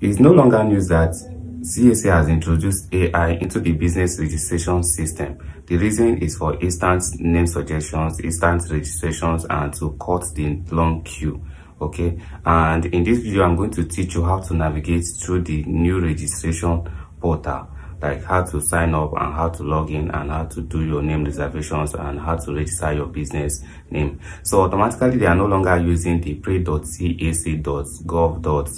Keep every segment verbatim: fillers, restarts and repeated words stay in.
It is no longer news that C A C has introduced A I into the business registration system. The reason is for instant name suggestions, instant registrations, and to cut the long queue. Okay, and in this video I'm going to teach you how to navigate through the new registration portal, like how to sign up and how to log in and how to do your name reservations and how to register your business name. So automatically they are no longer using the pre dot C A C dot gov dot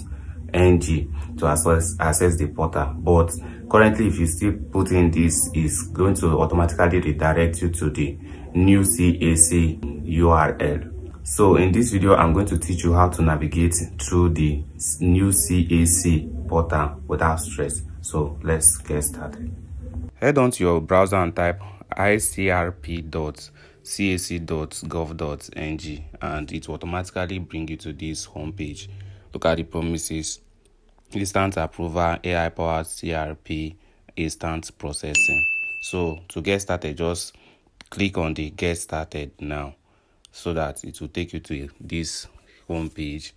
N G to access, access the portal, but currently if you still put in this, it's going to automatically redirect you to the new C A C U R L. So in this video I'm going to teach you how to navigate through the new C A C portal without stress. So let's get started. Head on to your browser and type I C R P dot C A C dot gov dot N G and it will automatically bring you to this homepage. Look at the promises: instant approval, A I powered C R P, instant processing. So to get started, just click on the get started now so that it will take you to this home page.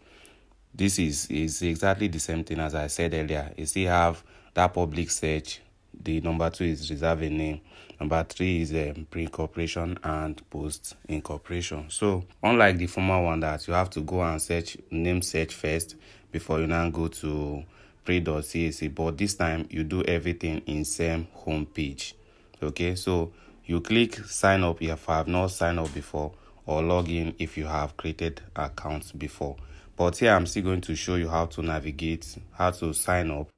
This is, is exactly the same thing as I said earlier. You still have that public search. The number two is reserve a name. Number three is um, pre-incorporation and post-incorporation. So unlike the former one that you have to go and search, name search first before you now go to pre dot C A C, but this time you do everything in same home page. Okay, so you click sign up if I have not signed up before, or log in if you have created accounts before. But here I'm still going to show you how to navigate, how to sign up.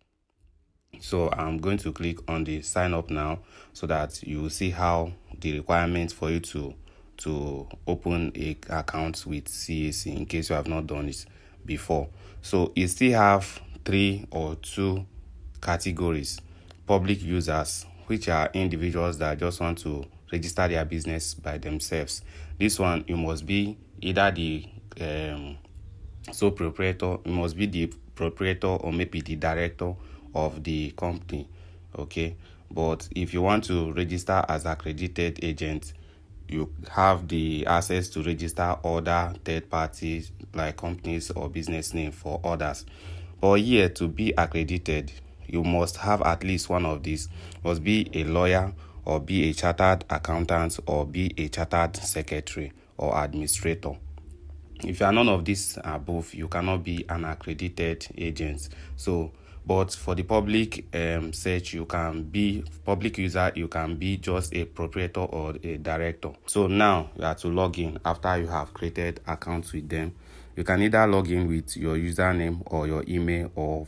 So I'm going to click on the sign up now so that you will see how the requirements for you to to open a account with C A C in case you have not done it before. So you still have three or two categories: public users, which are individuals that just want to register their business by themselves. This one, you must be either the um, sole proprietor, you must be the proprietor, or maybe the director of the company. Okay, but if you want to register as accredited agent, you have the access to register other third parties like companies or business name for others. But here, to be accredited, you must have at least one of these. Must be a lawyer, or be a chartered accountant, or be a chartered secretary or administrator. If you are none of these above, you cannot be an accredited agent. So but for the public um, search, you can be public user, you can be just a proprietor or a director. So now you have to log in after you have created accounts with them. You can either log in with your username or your email or